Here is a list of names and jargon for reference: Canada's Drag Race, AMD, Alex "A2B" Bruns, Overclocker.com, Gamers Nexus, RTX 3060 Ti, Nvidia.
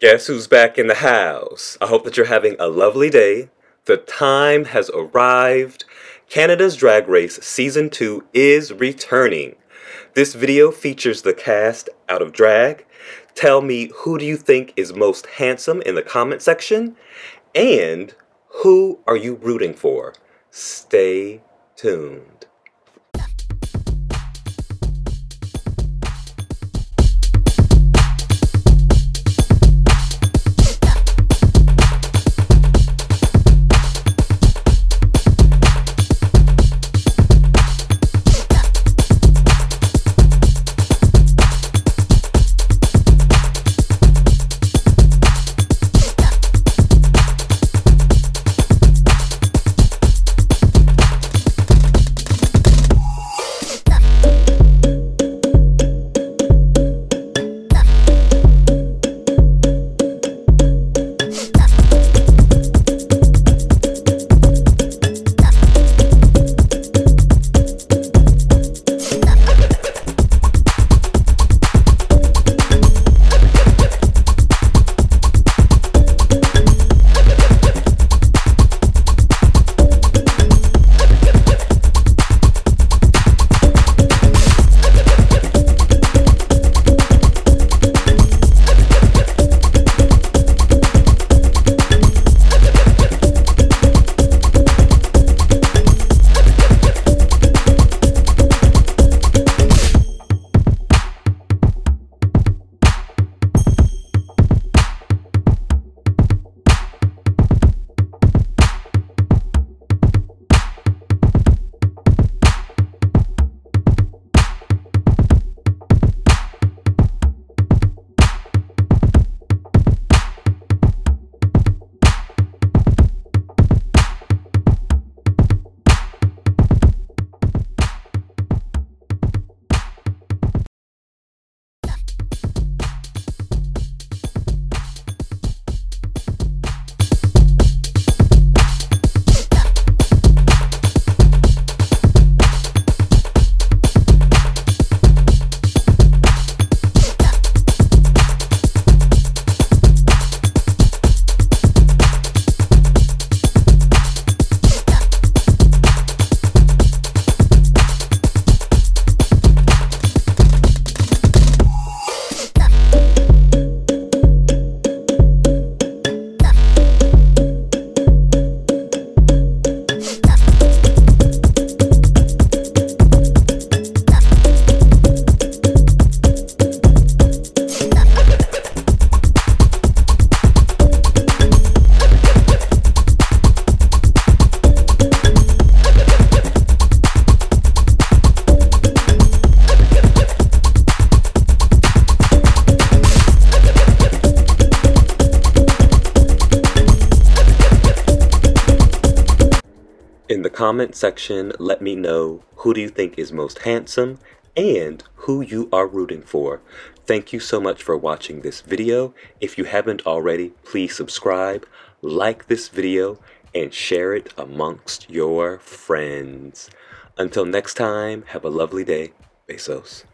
Guess who's back in the house? I hope that you're having a lovely day. The time has arrived. Canada's Drag Race Season 2 is returning. This video features the cast out of drag. Tell me, who do you think is most handsome in the comment section? And who are you rooting for? Stay tuned. In the comment section, let me know who do you think is most handsome and who you are rooting for. Thank you so much for watching this video. If you haven't already, please subscribe, like this video, and share it amongst your friends. Until next time, have a lovely day. Besos.